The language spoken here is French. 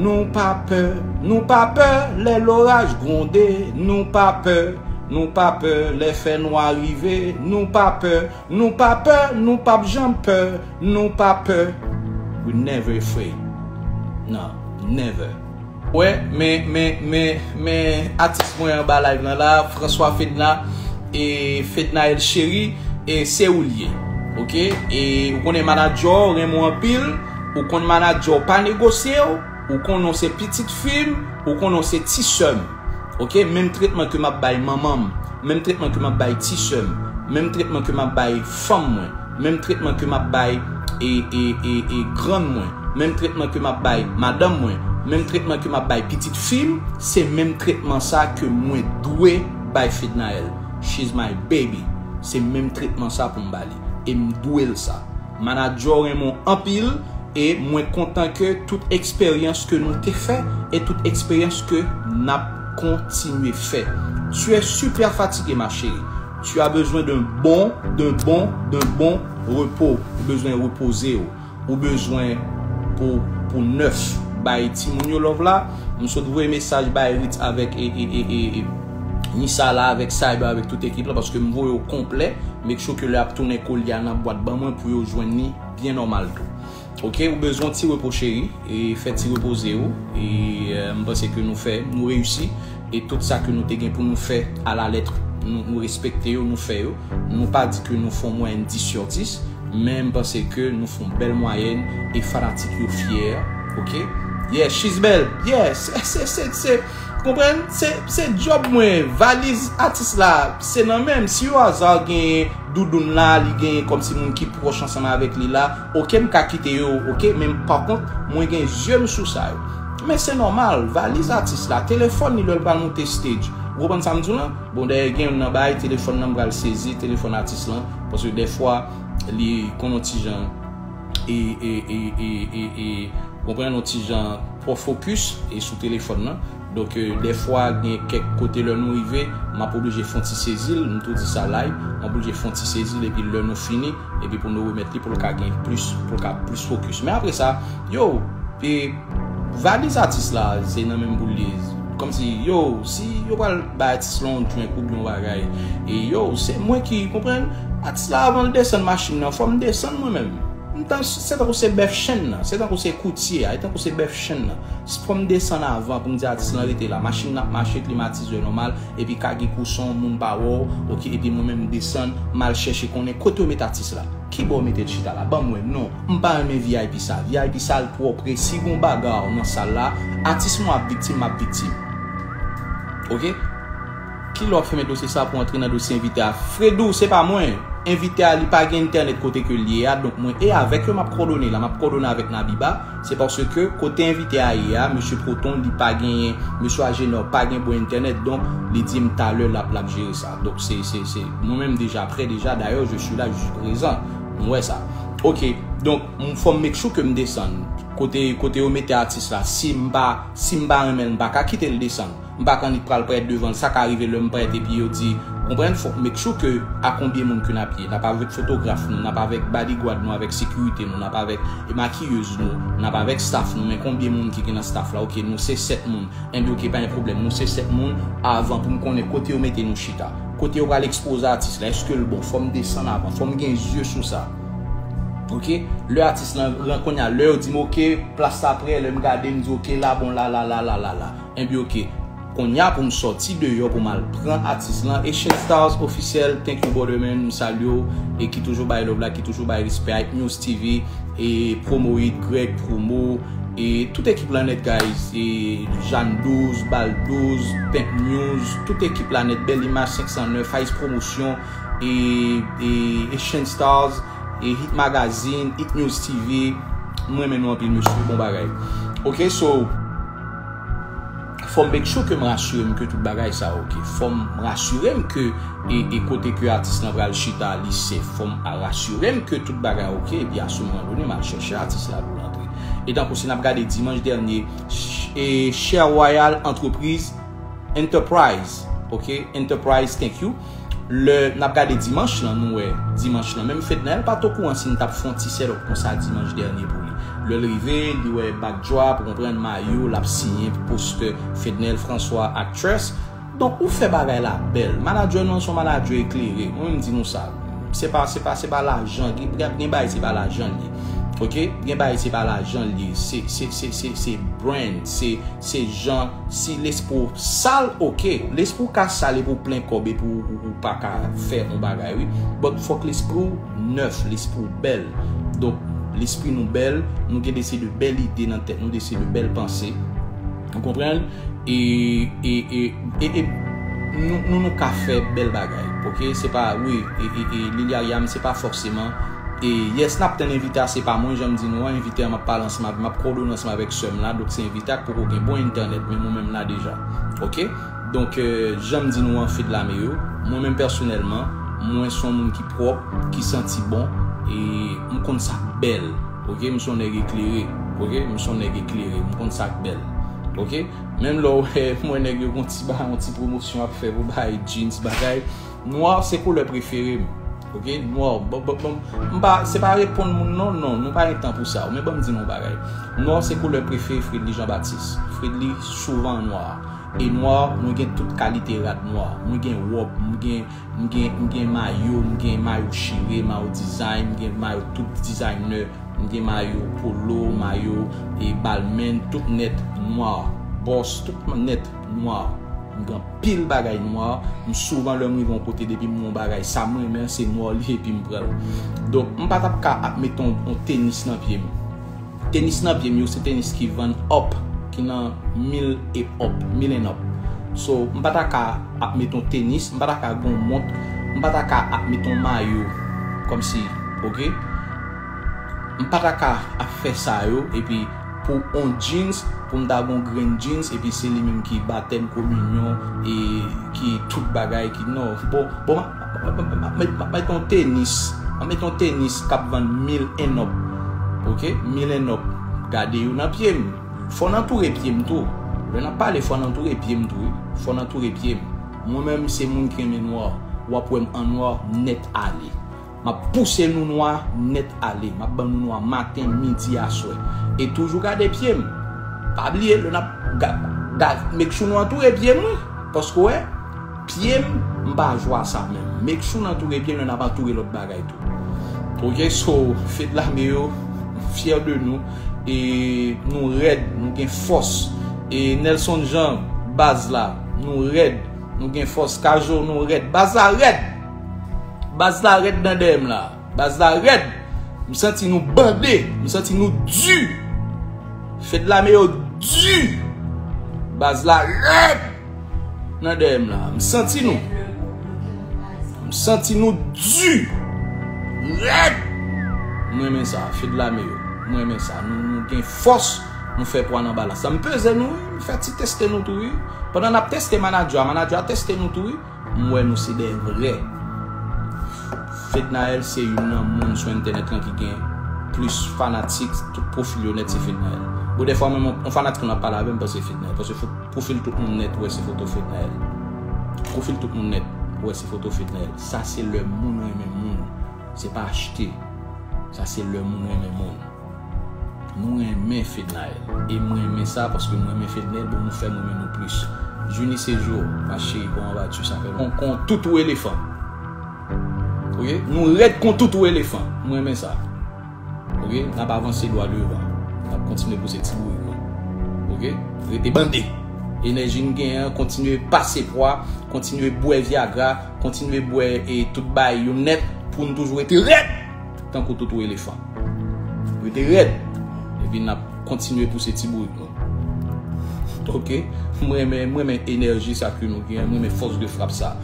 nous pas peur les l'orage gronder, nous pas peur les faits noirs arriver, nous pas peur, nous pas jamais peur, nous pas peur. We never afraid, non, never. Ouais, mais artiste moi en bas live là, François Fedna et FEDNAELLE Chéri et c'est où lié. OK, et on est manager, on en pile, ou qu'on manager pas négocier, ou qu'on a ces petites films, ou qu'on a ces petits sommes. OK, même traitement que m'a baille maman, même traitement que m'a baille petit somme, même traitement que m'a baille femme, même traitement que m'a baille et grande moi, même traitement que m'a baille madame moi, même traitement que m'a baille petite fille, c'est même traitement ça que moi doué by FEDNAELLE. She's my baby. C'est même traitement ça pour m'baller. Et m'douel ça. Manager est mon empile et moi content que toute expérience que nous t'ai fait et toute expérience que n'a continué fait. Tu es super fatigué ma chérie. Tu as besoin d'un bon repos. Ou besoin de reposer ou besoin pour neuf. By Timounio Love là, nous sommes un message by Ritz avec Nissa là avec Cyber avec toute équipe là parce que me voyez au complet mais que je l'ai tourné collier dans boîte ban moi pour joindre bien normal tout. OK, vous besoin tirer pour chéri et faire tirer reposer et me pense que nous fait nous réussir et tout ça que nous te gain pour nous faire à la lettre nous respecter nous faire nous pas dit que nous font moins 10 sur 10 même parce que nous font belle moyenne et fanatique fier. OK, yeah, she's belle. Yes, c'est comprendre c'est job moi valise artiste là c'est non même si au hasard gagne doudoune là li gagne comme si moun qui proche ensemble avec lui là OK me ka quitter yo OK même par contre moi gagne yeux sous ça mais c'est normal valise artiste là téléphone il doit pas monter stage vous comprenez ça me dit là bon d'ailleurs gagne nan bail téléphone nan va saisir téléphone artiste là parce que des fois li konoti jan et comprendre nos petits gens pour focus et sous téléphone là. Donc des fois il y a quelques côtés leur nous arriver m'a obligé font ti saisir nous tout dit ça live m'a obligé font ti saisir et puis leur nous fini et puis pour nous remettre pour le cas gain plus pour le cas plus focus mais après ça yo et valise artiste là c'est dans même boulise comme si yo pas bâtisse long joint pour bon bagaille et yo c'est moi qui comprendre artiste là avant de descendre machine là faut me descendre moi même. C'est tant que c'est bœuf chaîne, c'est tant que c'est coutier, c'est tant que c'est bœuf chaîne. C'est pour me descendre avant, pour me dire artiste l'arrêté là, machine n'a marché climatiseur normal, et puis kagi cousson, moun bawo, ok, et puis moi-même descendre, mal chercher qu'on est côté met artiste là. Qui bon mettre chita là, bon moi non, m'pas mes VIP ça, VIP ça le propre, si bon bagarre dans salle là, artiste moi victime, ma victime. OK? Qui l'a fait mes dossiers ça pour entrer dans dossier invité à Fredou, c'est pas moi. Invité à l'IPA internet côté que l'IA donc moi et avec eux m'a coordonné là m'a coordonné avec Nabiba c'est parce que côté invité à IA monsieur Proton l'IPA gagné monsieur Agénor pas gagné pour internet donc les dit tout à l'heure la plaque gérer ça donc c'est moi même déjà prêt déjà d'ailleurs je suis là jusqu'à présent ouais ça OK donc on faut make sure que me descendre côté au mettre artiste là Simba même pas qu'à quitter le descendre pas quand il parle près devant ça qu'arriver le près et puis il dit comprendre faut make sure que à combien monde que n'a pied n'a pas avec photographe nous n'a pas avec bodyguard nous avec sécurité nous n'a pas avec maquilleuse nous n'a pas avec staff nous mais combien monde qui est dans staff là OK nous c'est 7 monde un OK pas un problème nous c'est 7 monde avant pour me connaître côté où mettre nous chita côté où va l'exposer artiste là est-ce que le bon faut me descendre avant faut me gain yeux sur ça OK le artiste là reconnaît à l'heure dit OK place après le me garder me dit OK là bon là un bi OK qu'on y a pour me sortir dehors pour mal prendre artiste là et Shane Stars officiel thank you Borderman nous saluons et qui toujours by love là qui toujours by respect News TV et promo it Greg promo et toute équipe là net guys et Jeanne 12 Bal 12 Pimp News toute équipe là net Belle Image 509 Ice Promotion et Shane Stars et Hit Magazine Hit News TV moi même nous en pile monsieur bon bagay. OK so faut me sure que me rassurer que tout bagaille ça OK faut me rassurer que et côté que artiste n'a pas chita lycée faut me rassurer que tout bagaille OK et puis à ce moment donné m'a chercher artiste là pour rentrer et donc aussi n'a regardé dimanche dernier et Share Royal Enterprise OK Enterprise thank you le n'a regardé dimanche là nous ouais dimanche là même FEDNAELLE pas tout courant si n'a pas font tissel comme ça dimanche dernier pour lui Le rivé, il y a backdrop pour comprendre maillot, l'a signé poste Fednel François actress. Donc ou fait bagaille la belle. Manager non son manager éclairé. On me dit nous ça. C'est pas l'argent, c'est pas l'argent. OK, bien bail c'est pas l'argent lié, c'est brand, c'est gens, si l'espoir sale, OK, l'espoir ca sale pour plein corps et pour pas faire un bagage, oui, but faut que l'espoir neuf, l'espoir belle. Donc l'esprit nous belle, nous gagne de belles idées dans tête, nous de belles pensées. Vous comprenez? Et nous ca faire belle bagage. OK, c'est pas oui, et Liliam c'est pas forcément. Et yes, n'a pas invité, c'est pas moi, j'aime dire non, invité à ma balance, ma coordination avec ce là, donc c'est invité pour qu'on ait bon internet, mais moi-même là déjà. OK? Donc, j'aime dire non, fait de la meilleure. Moi-même personnellement, moi, je suis un monde qui propre, qui sentit bon, et je compte ça belle. OK? Je suis un nègre éclairé. OK? Je suis un nègre éclairé. Je compte ça belle. OK? Même là, moi, je suis un petit promotion à faire pour les jeans, bagaille. Noir, c'est pour le préféré. OK, noir, c'est pas répondre non, nous pas le temps pour ça, mais bon me dit non pareil. Noir c'est couleur préférée Frédéric Jean-Baptiste. Frédéric souvent noir. Et noir, nous gagne toute qualité rad noir. Nous gagne robe, nous gagne maillot, nous gagne maillot chiré, maillot design, nous gagne maillot tout designer, nous gagne maillot polo, maillot et balmain tout net noir. Boss tout net noir. Grand pile bagaille noir, souvent l'homme ils vont côté depuis mon bagaille ça moi mais c'est noir et puis me prend. Donc on pas tap ka mettre un tennis dans pied. Tennis dans pied, c'est tennis qui vend up qui dans 1000 et up, 1000 and up. So on pas tap ka mettre un tennis, on pas tap ka gon montre, on pas tap ka mettre un maillot comme si, OK? On pas tap ka faire ça yo et puis pour un jeans, pour m'dabon green jeans, et puis c'est lui même qui baptême communion et qui tout bagaille qui non bon mettre ton tennis cap vend 1000 en up. OK, 1000 en up, gardez ou nan pied m, faut entourer pied m tout, on n'a pas les faut entourer pied m tout, faut entourer pied m. Moi même c'est mon qui est noir ou après en noir net aller. Ma pousse nous noir net aller, ma ban nous noir matin, midi à soir et toujours garder pied m. Pas oublier le n'a make sure nous tout et pied moi parce que ouais pied m'pa joie ça même make sure nous tout et pied nous n'a pas tourer l'autre bagaille tout. OK, so fait de la meilleure, fier de nous et nous raide, nous gain force et Nelson Jean base là, nous raide, nous gain force Kajo nous raide, base la raide dans dem là, base la raide, me senti nous bandé, me senti nous durs. Faites la meilleure du base la raide nan dem là, me senti nous du raide. Moi aime ça, faites la meilleure, moi aime ça, nous gain force, nous fait prendre en balance. Ça me pèse nous, fait si tester nous tout pendant n'a tester manager a tester nous tout. Moi nous c'est des vrais. FEDNAELLE c'est une monde sur internet qui gagne plus fanatique, tout profil honnête c'est FEDNAELLE. Ou des fois même on fanatique on a pas la même parce que FEDNAELLE, parce que profil tout le monde net, ouais c'est photo FEDNAELLE. Profil tout le monde net, ouais c'est photo FEDNAELLE. Ça c'est le monde même monde. C'est pas acheté. Ça c'est le monde même monde. Nous aimons FEDNAELLE et moi aimons ça parce que nous aimons FEDNAELLE pour nous faire nous-mêmes nous plus. Journée c'est jour, ma chérie, comment vas-tu ça fait. On compte tout ou éléphant. OK, nous raide compte tout ou éléphant. Moi aimons ça. OK, n'a pas avancé doigt devant. On va continuer pour cette mouvement. OK, restez bandé. Énergie gain, continuez passer poids, continuez boire Viagra, continuez boire et tout bail net pour nous toujours être raide tant que tout éléphant. Restez raide et puis n'a continuer pour cette mouvement. OK, moi énergie ça que nous gain, moi force de frappe ça.